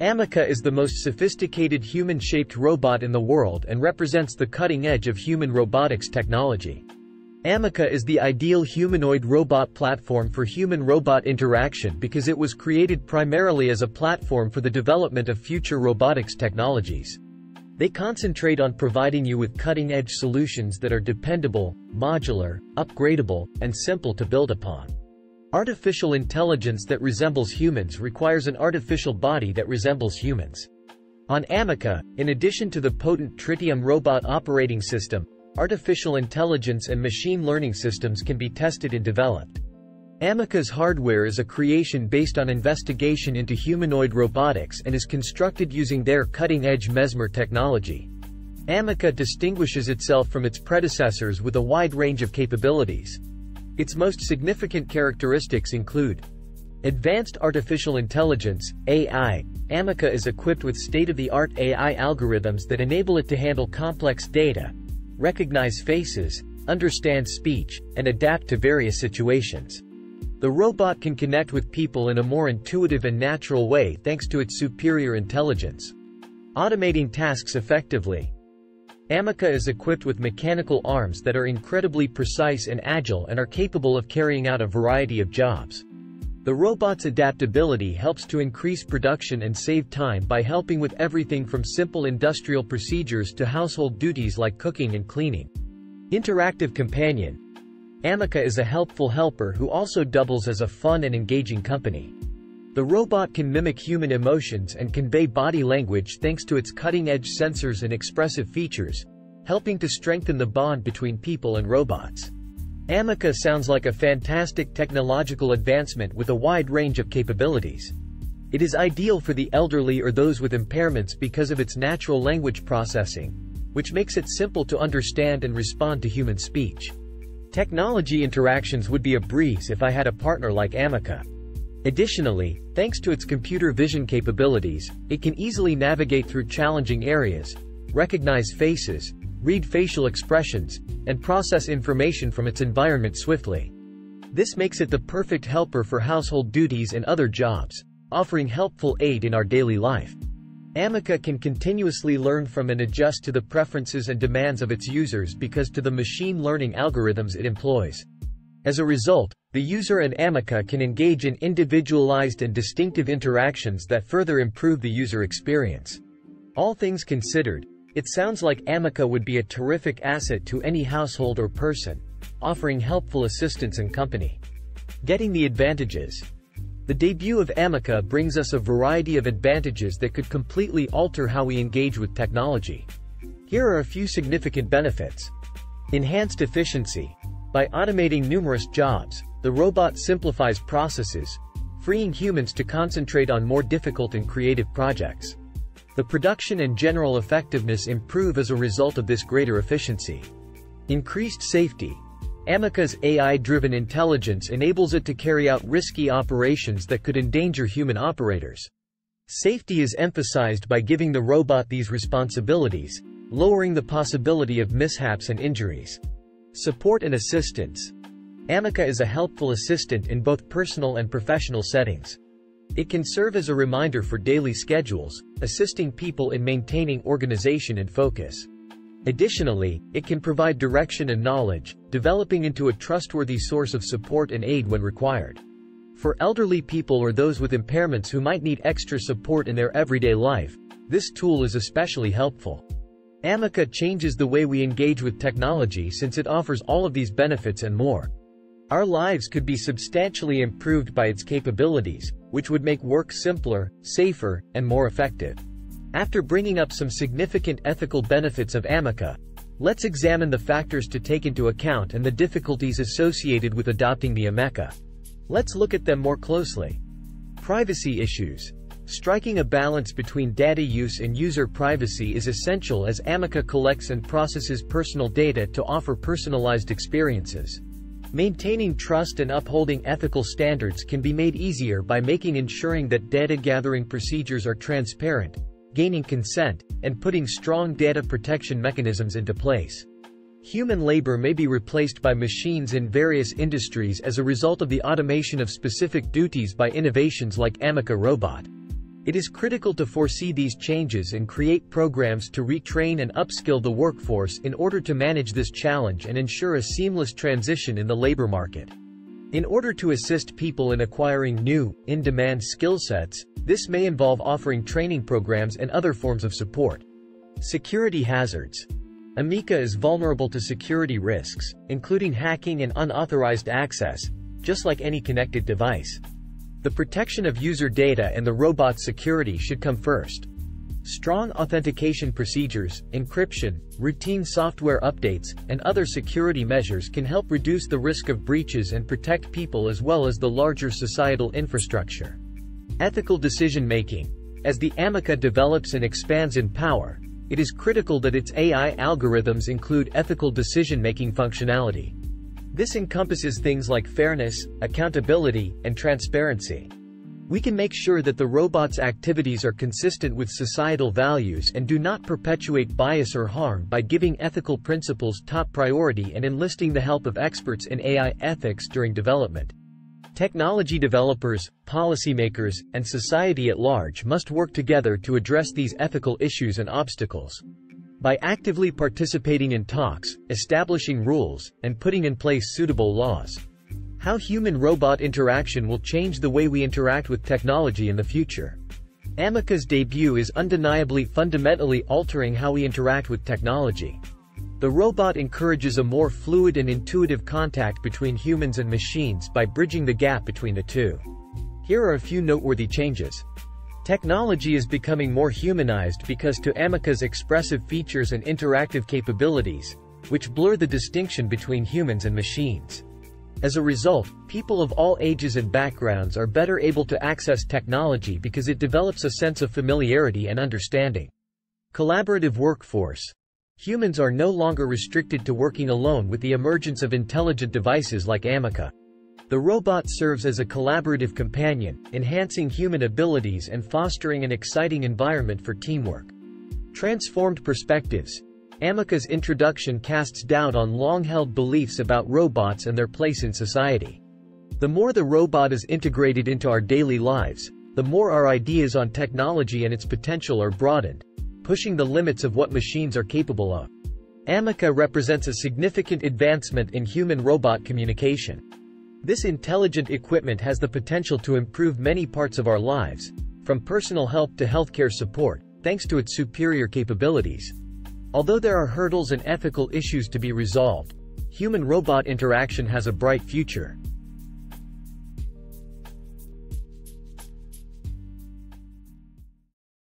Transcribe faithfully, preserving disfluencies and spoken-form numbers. Ameca is the most sophisticated human-shaped robot in the world and represents the cutting edge of human robotics technology. Ameca is the ideal humanoid robot platform for human-robot interaction because it was created primarily as a platform for the development of future robotics technologies. They concentrate on providing you with cutting-edge solutions that are dependable, modular, upgradable, and simple to build upon. Artificial intelligence that resembles humans requires an artificial body that resembles humans. On Ameca, in addition to the potent Tritium robot operating system, artificial intelligence and machine learning systems can be tested and developed. Ameca's hardware is a creation based on investigation into humanoid robotics and is constructed using their cutting-edge Mesmer technology. Ameca distinguishes itself from its predecessors with a wide range of capabilities. Its most significant characteristics include advanced artificial intelligence, A I. Ameca is equipped with state-of-the-art A I algorithms that enable it to handle complex data, recognize faces, understand speech, and adapt to various situations. The robot can connect with people in a more intuitive and natural way thanks to its superior intelligence. Automating tasks effectively. Ameca is equipped with mechanical arms that are incredibly precise and agile and are capable of carrying out a variety of jobs. The robot's adaptability helps to increase production and save time by helping with everything from simple industrial procedures to household duties like cooking and cleaning. Interactive companion. Ameca is a helpful helper who also doubles as a fun and engaging company. The robot can mimic human emotions and convey body language thanks to its cutting-edge sensors and expressive features, helping to strengthen the bond between people and robots. Ameca sounds like a fantastic technological advancement with a wide range of capabilities. It is ideal for the elderly or those with impairments because of its natural language processing, which makes it simple to understand and respond to human speech. Technology interactions would be a breeze if I had a partner like Ameca. Additionally, thanks to its computer vision capabilities, it can easily navigate through challenging areas, recognize faces, read facial expressions, and process information from its environment swiftly. This makes it the perfect helper for household duties and other jobs, offering helpful aid in our daily life. Ameca can continuously learn from and adjust to the preferences and demands of its users because to the machine learning algorithms it employs. As a result, the user and Ameca can engage in individualized and distinctive interactions that further improve the user experience. All things considered, it sounds like Ameca would be a terrific asset to any household or person, offering helpful assistance and company. Getting the advantages. The debut of Ameca brings us a variety of advantages that could completely alter how we engage with technology. Here are a few significant benefits. Enhanced efficiency. By automating numerous jobs, the robot simplifies processes, freeing humans to concentrate on more difficult and creative projects. The production and general effectiveness improve as a result of this greater efficiency. Increased safety. Ameca's A I-driven intelligence enables it to carry out risky operations that could endanger human operators. Safety is emphasized by giving the robot these responsibilities, lowering the possibility of mishaps and injuries. Support and assistance. Ameca is a helpful assistant in both personal and professional settings. It can serve as a reminder for daily schedules, assisting people in maintaining organization and focus. Additionally, it can provide direction and knowledge, developing into a trustworthy source of support and aid when required. For elderly people or those with impairments who might need extra support in their everyday life, this tool is especially helpful. Ameca changes the way we engage with technology since it offers all of these benefits and more. Our lives could be substantially improved by its capabilities, which would make work simpler, safer, and more effective. After bringing up some significant ethical benefits of Ameca, let's examine the factors to take into account and the difficulties associated with adopting the Ameca. Let's look at them more closely. Privacy issues. Striking a balance between data use and user privacy is essential as Ameca collects and processes personal data to offer personalized experiences. Maintaining trust and upholding ethical standards can be made easier by making ensuring that data gathering procedures are transparent, gaining consent, and putting strong data protection mechanisms into place. Human labor may be replaced by machines in various industries as a result of the automation of specific duties by innovations like Ameca robot. It is critical to foresee these changes and create programs to retrain and upskill the workforce in order to manage this challenge and ensure a seamless transition in the labor market. In order to assist people in acquiring new, in-demand skill sets, this may involve offering training programs and other forms of support. Security hazards. Ameca is vulnerable to security risks, including hacking and unauthorized access, just like any connected device. The protection of user data and the robot's security should come first. Strong authentication procedures, encryption, routine software updates, and other security measures can help reduce the risk of breaches and protect people as well as the larger societal infrastructure. Ethical decision-making. As the Ameca develops and expands in power, it is critical that its A I algorithms include ethical decision-making functionality. This encompasses things like fairness, accountability, and transparency. We can make sure that the robot's activities are consistent with societal values and do not perpetuate bias or harm by giving ethical principles top priority and enlisting the help of experts in A I ethics during development. Technology developers, policymakers, and society at large must work together to address these ethical issues and obstacles. By actively participating in talks, establishing rules, and putting in place suitable laws. How human-robot interaction will change the way we interact with technology in the future. Ameca's debut is undeniably fundamentally altering how we interact with technology. The robot encourages a more fluid and intuitive contact between humans and machines by bridging the gap between the two. Here are a few noteworthy changes. Technology is becoming more humanized because to Ameca's expressive features and interactive capabilities, which blur the distinction between humans and machines. As a result, people of all ages and backgrounds are better able to access technology because it develops a sense of familiarity and understanding. Collaborative workforce. Humans are no longer restricted to working alone with the emergence of intelligent devices like Ameca. The robot serves as a collaborative companion, enhancing human abilities and fostering an exciting environment for teamwork. Transformed perspectives. Ameca's introduction casts doubt on long-held beliefs about robots and their place in society. The more the robot is integrated into our daily lives, the more our ideas on technology and its potential are broadened, pushing the limits of what machines are capable of. Ameca represents a significant advancement in human-robot communication. This intelligent equipment has the potential to improve many parts of our lives, from personal help to healthcare support, thanks to its superior capabilities. Although there are hurdles and ethical issues to be resolved, human-robot interaction has a bright future.